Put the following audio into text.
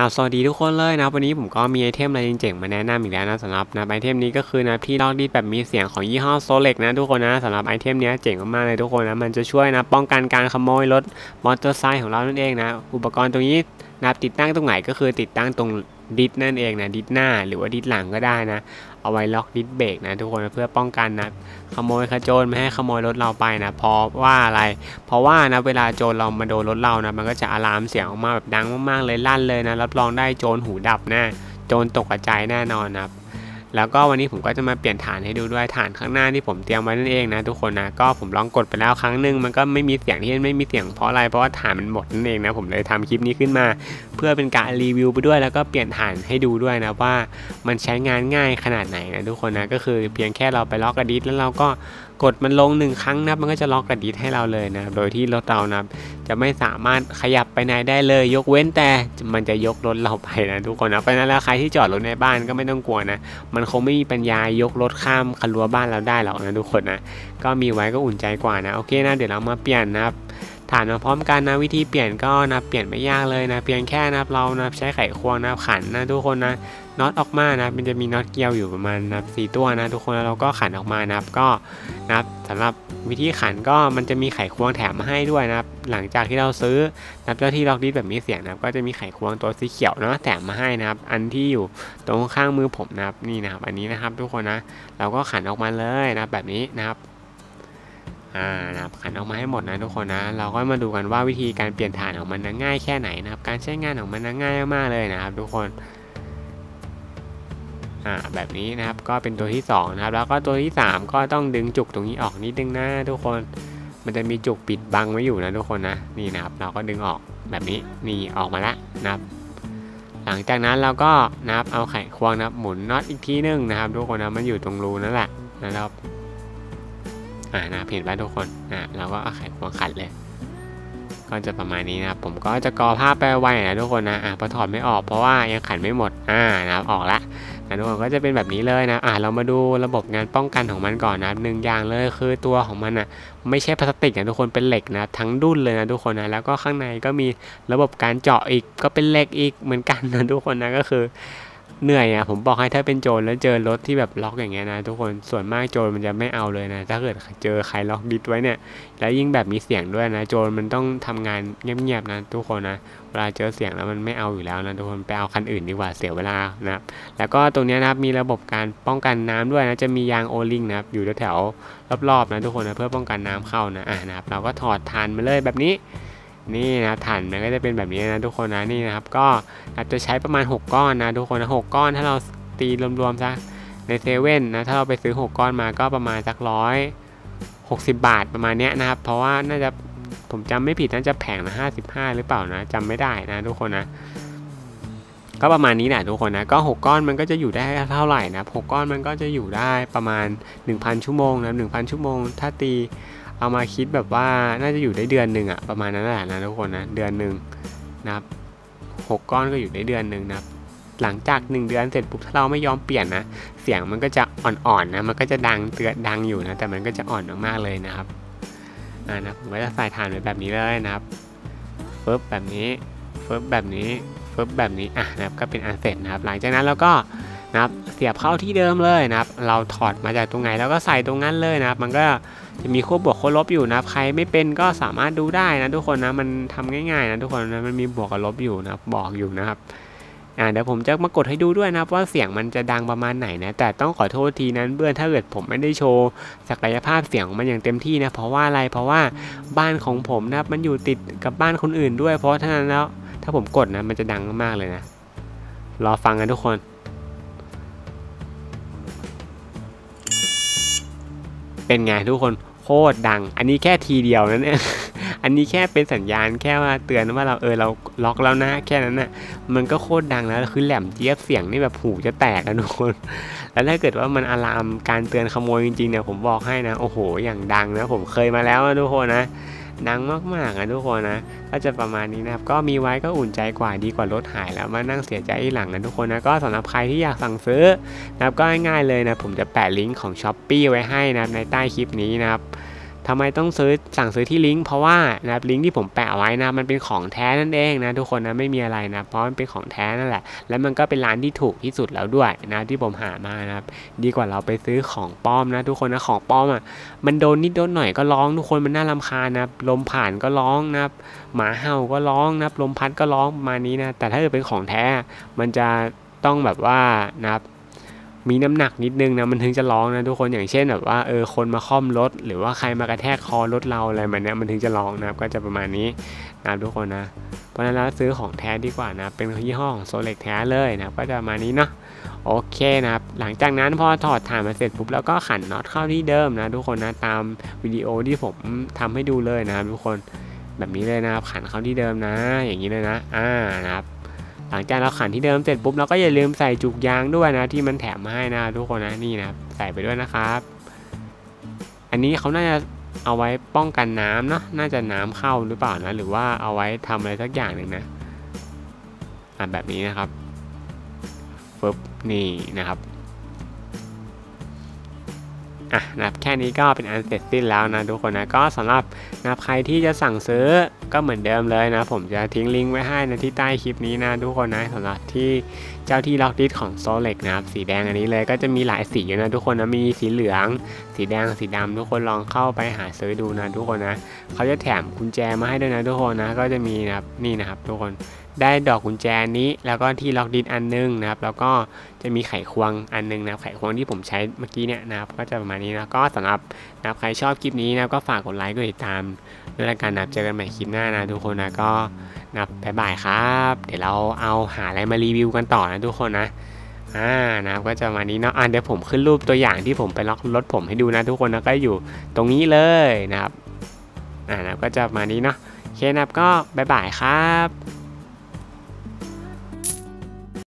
กล่าวสวัสดีทุกคนเลยนะวันนี้ผมก็มีไอเทมอะไรเจ๋งๆมาแนะนำอีกแล้วนะสำหรับนะไอเทมนี้ก็คือนะที่ลอกรีดแบบมีเสียงของยี่ห้อโซเล็กนะทุกคนนะสำหรับไอเทมนี้เจ๋งมากๆเลยทุกคนนะมันจะช่วยนะป้องกันการขโมยรถมอเตอร์ไซค์ของเรานั่นเองนะอุปกรณ์ตรงนี้นะติดตั้งตรงไหนก็คือติดตั้งตรงดิสนั่นเองนะดิสหน้าหรือว่าดิสหลังก็ได้นะเอาไว้ล็อกดิสเบรกนะทุกคนนะเพื่อป้องกันนะขโมยขโจรไม่ให้ขโมยรถเราไปนะเพราะว่าอะไรเพราะว่านะเวลาโจรเรามาโดนรถเรานะมันก็จะอะลามเสียงออกมาแบบดังมากๆเลยลั่นเลยนะรับรองได้โจรหูดับแน่โจรตกใจแน่นอนนะแล้วก็วันนี้ผมก็จะมาเปลี่ยนฐานให้ดูด้วยฐานข้างหน้าที่ผมเตรียมไว้นั่นเองนะทุกคนนะก็ผมลองกดไปแล้วครั้งหนึ่งมันก็ไม่มีเสียงที่ไม่มีเสียงเพราะอะไรเพราะว่าฐานมันหมดนั่นเองนะผมเลยทำคลิปนี้ขึ้นมาเพื่อเป็นการรีวิวไปด้วยแล้วก็เปลี่ยนฐานให้ดูด้วยนะว่ามันใช้งานง่ายขนาดไหนนะทุกคนนะก็คือเพียงแค่เราไปล็อกกระดิษแล้วเราก็กดมันลง1ครั้งนะมันก็จะล็อกกระดิษให้เราเลยนะโดยที่รถเรานะจะไม่สามารถขยับไปไหนได้เลยยกเว้นแต่มันจะยกรถเราไปนะทุกคนนะเพราะฉะนั้นแล้วใครที่จอดรถในบ้านก็ไม่ต้องกลัวนะมันคงไม่มีปัญญายกรถข้ามคันรั้วบ้านเราได้หรอกนะทุกคนนะก็มีไว้ก็อุ่นใจกว่านะโอเคนะเดี๋ยวเรามาเปลี่ยนนะครับฐานมาพร้อมกันนะวิธีเปลี่ยนก็นะเปลี่ยนไม่ยากเลยนะเพียงแค่นะเรานะใช้ไขควงนะขันนะทุกคนนะน็อตออกมานะมันจะมีน็อตเกลียวอยู่ประมาณนะ4ตัวนะทุกคนแล้วเราก็ขันออกมานะก็นะสำหรับวิธีขันก็มันจะมีไขควงแถมมาให้ด้วยนะหลังจากที่เราซื้อนะเจ้าที่ล็อกดิสแบบมีเสียงนะก็จะมีไขควงตัวสีเขียวนะแถมมาให้นะครับอันที่อยู่ตรงข้างมือผมนะนี่นะครับอันนี้นะครับทุกคนนะเราก็ขันออกมาเลยนะแบบนี้นะครับนะครับขันออกมาให้หมดนะทุกคนนะเราก็มาดูกันว่าวิธีการเปลี่ยนฐานของมันง่ายแค่ไหนนะครับการใช้งานของมันง่ายมากเลยนะครับทุกคนแบบนี้นะครับก็เป็นตัวที่2นะครับแล้วก็ตัวที่3ก็ต้องดึงจุกตรงนี้ออกนิดนึงนะทุกคนมันจะมีจุกปิดบังไว้อยู่นะทุกคนนะนี่นะครับเราก็ดึงออกแบบนี้นี่ออกมาแล้วนะครับหลังจากนั้นเราก็นะครับเอาไขควงนะครับหมุนน็อตอีกทีนึงนะครับทุกคนนะมันอยู่ตรงรูนั่นแหละนะครับนะเห็นไหมทุกคนนะเราก็เอาไขควงขัดเลยก็จะประมาณนี้นะครับผมก็จะกอผ้าไปไว้นะทุกคนนะพอถอดไม่ออกเพราะว่ายังขันไม่หมดนะครับออกละนะทุกคนก็จะเป็นแบบนี้เลยนะเรามาดูระบบงานป้องกันของมันก่อนนะหนึ่งอย่างเลยคือตัวของมันนะไม่ใช่พลาสติกนะทุกคนเป็นเหล็กนะทั้งดุ้นเลยนะทุกคนนะแล้วก็ข้างในก็มีระบบการเจาะอีกก็เป็นเหล็กอีกเหมือนกันนะทุกคนนะก็คือเหนื่อยอ่ะผมบอกให้ถ้าเป็นโจรแล้วเจอรถที่แบบล็อกอย่างเงี้ยนะทุกคนส่วนมากโจรมันจะไม่เอาเลยนะถ้าเกิดเจอใครล็อกดิสไว้เนี่ยแล้วยิ่งแบบมีเสียงด้วยนะโจรมันต้องทำงานเงียบๆนะทุกคนนะเวลาเจอเสียงแล้วมันไม่เอาอยู่แล้วนะทุกคนไปเอาคันอื่นดีกว่าเสียเวลานะแล้วก็ตรงนี้นะมีระบบการป้องกันน้ำด้วยนะจะมียางโอลิงนะอยู่แถวๆรอบๆนะทุกคนนะเพื่อป้องกันน้ำเข้านะนะครับเราก็ถอดทานมาเลยแบบนี้นี่นะฐานมันก็จะเป็นแบบนี้นะทุกคนนะนี่นะครับก็อาจจะใช้ประมาณ6ก้อนนะทุกคนนะ6ก้อนถ้าเราตีรวมๆซะในเซเว่นนะถ้าเราไปซื้อ6ก้อนมาก็ประมาณสัก160 บาทประมาณเนี้ยนะครับเพราะว่าน่าจะผมจำไม่ผิดน่าจะแผงละ55หรือเปล่านะจำไม่ได้นะทุกคนนะก็ประมาณนี้นะทุกคนนะก็6ก้อนมันก็จะอยู่ได้เท่าไหร่นะ6ก้อนมันก็จะอยู่ได้ประมาณ 1,000 ชั่วโมงนะ 1,000 ชั่วโมงถ้าตีเอามาคิดแบบว่าน่าจะอยู่ได้เดือนหนึ่งอะประมาณนั้นแหละนะทุกคนนะเดือนหนึ่งนะครับ6ก้อนก็อยู่ได้เดือนหนึ่งนะครับหลังจาก1เดือนเสร็จปุ๊บถ้าเราไม่ยอมเปลี่ยนนะเสียงมันก็จะอ่อนๆนะมันก็จะดังเตือนดังอยู่นะแต่มันก็จะอ่อนมากๆเลยนะครับนะผมก็จะใส่ฐานไว้แบบนี้เลยนะครับเฟิบแบบนี้เฟิบแบบนี้เฟิบแบบนี้นะครับก็เป็นอันเสร็จนะครับหลังจากนั้นเราก็นะครับเสียบเข้าที่เดิมเลยนะครับเราถอดมาจากตรงไหนแล้วก็ใส่ตรงนั้นเลยนะครับมันก็จะมีขั้วบวกขั้วลบอยู่นะใครไม่เป็นก็สามารถดูได้นะทุกคนนะมันทำง่ายๆนะทุกคนนะมันมีบวกกับลบอยู่นะบอกอยู่นะครับเดี๋ยวผมจะมากดให้ดูด้วยนะว่าเสียงมันจะดังประมาณไหนนะแต่ต้องขอโทษทีนั้นเพื่อนถ้าเกิดผมไม่ได้โชว์ศักยภาพเสียงมันอย่างเต็มที่นะเพราะว่าอะไรเพราะว่าบ้านของผมนะมันอยู่ติดกับบ้านคนอื่นด้วยเพราะฉะนั้นแล้วถ้าผมกดนะมันจะดังมากเลยนะรอฟังกันทุกคนเป็นไงทุกคนโคตรดังอันนี้แค่ทีเดียวนั่นเองอันนี้แค่เป็นสัญญาณแค่ว่าเตือนว่าเราเราล็อกแล้วนะแค่นั้นน่ะมันก็โคตรดังแล้วคือแหลมเจี๊ยบเสียงนี่แบบหูจะแตกนะทุกคนแล้วถ้าเกิดว่ามันอะลามการเตือนขโมยจริงๆเนี่ยผมบอกให้นะโอ้โหอย่างดังนะผมเคยมาแล้วนะทุกคนนะดังมากๆนะทุกคนนะก็จะประมาณนี้นะครับก็มีไว้ก็อุ่นใจกว่าดีกว่ารถหายแล้วมานั่งเสียใจอีหลังนะทุกคนนะก็สำหรับใครที่อยากสั่งซื้อนะครับก็ง่ายๆเลยนะผมจะแปะลิงก์ของ Shopee ไว้ให้นะครับในใต้คลิปนี้นะครับ ทำไมต้องซื้อสั่งซื้อที่ลิงก์เพราะว่านะครับลิงก์ที่ผมแปะไว้นะมันเป็นของแท้นั่นเองนะทุกคนนะไม่มีอะไรนะเพราะมันเป็นของแท้นั่นแหละแล้วมันก็เป็นร้านที่ถูกที่สุดแล้วด้วยนะที่ผมหามานะครับดีกว่าเราไปซื้อของปลอมนะทุกคนนะของปลอมอ่ะมันโดนนิดโดนหน่อยก็ร้องทุกคนมันน่ารำคาญนะลมผ่านก็ร้องนะหมาเห่าก็ร้องนะลมพัดก็ร้องมานี้นะแต่ถ้าเป็นของแท้มันจะต้องแบบว่านะครับมีน้ำหนักนิดนึงนะมันถึงจะร้องนะทุกคนอย่างเช่นแบบว่าคนมาค่อมรถหรือว่าใครมากระแทกคอรถเราอะไรแบบนี้มันถึงจะร้องนะครับก็จะประมาณนี้นะครับทุกคนนะเพราะฉะนั้นเราซื้อของแท้ดีกว่านะเป็นยี่ห้อของโซเล็กแท้เลยนะก็จะประมาณนี้เนาะโอเคนะครับหลังจากนั้นพอถอดถ่านมาเสร็จปุ๊บแล้วก็ขันน็อตเข้าที่เดิมนะทุกคนนะตามวิดีโอที่ผมทำให้ดูเลยนะครับทุกคนแบบนี้เลยนะครับขันเข้าที่เดิมนะอย่างนี้เลยนะนะครับหลังจากเราขันที่เดิมเสร็จปุ๊บเราก็อย่าลืมใส่จุกยางด้วยนะที่มันแถมมาให้นะทุกคนนะนี่นะใส่ไปด้วยนะครับอันนี้เขาน่าจะเอาไว้ป้องกันน้ำเนาะน่าจะน้ำเข้าหรือเปล่านะหรือว่าเอาไว้ทำอะไรสักอย่างหนึ่งนะแบบนี้นะครับปึ๊บนี่นะครับนะครับแค่นี้ก็เป็นอันเสร็จสิ้นแล้วนะทุกคนนะก็สำหรับนะครับใครที่จะสั่งซื้อก็เหมือนเดิมเลยนะผมจะทิ้งลิงก์ไว้ให้นะที่ใต้คลิปนี้นะทุกคนนะสำหรับที่เจ้าที่ล็อกดิสของโซเล็กนะครับสีแดงอันนี้เลยก็จะมีหลายสีนะทุกคนนะมีสีเหลืองสีแดงสีดำทุกคนลองเข้าไปหาซื้อดูนะทุกคนนะเขาจะแถมกุญแจมาให้ด้วยนะทุกคนนะก็จะมีนะครับนี่นะครับทุกคนได้ดอกกุญแจนี้แล้วก็ที่ล็อกดิสอันนึงนะครับแล้วก็จะมีไขควงอันนึงนะครับไขควงที่ผมใช้เมื่อกี้เนี่ยนะครับก็จะประมาณนี้นะก็สำหรับนะครับใครชอบคลิปนี้นะก็ฝากกดไลค์กดติดตามด้วยละกันนะครับเจอกันใหม่คลิปหน้านะทุกคนนะก็นะครับบ่ายๆครับเดี๋ยวเราเอาหาอะไรมารีวิวกันต่อนะทุกคนนะนะครับก็จะประมาณนี้เนาะเดี๋ยวผมขึ้นรูปตัวอย่างที่ผมไปล็อกรถผมให้ดูนะทุกคนนะก็อยู่ตรงนี้เลยนะครับนะครับก็จะประมาณนี้เนาะโอเคนะครับก็บ่ายๆครับ